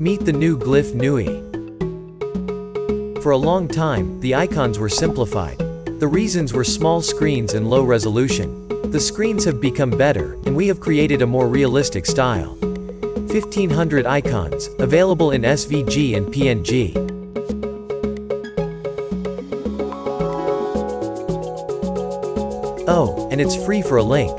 Meet the new Glyph Neue. For a long time, the icons were simplified. The reasons were small screens and low resolution. The screens have become better, and we have created a more realistic style. 1500 icons, available in SVG and PNG. Oh, and it's free for a link.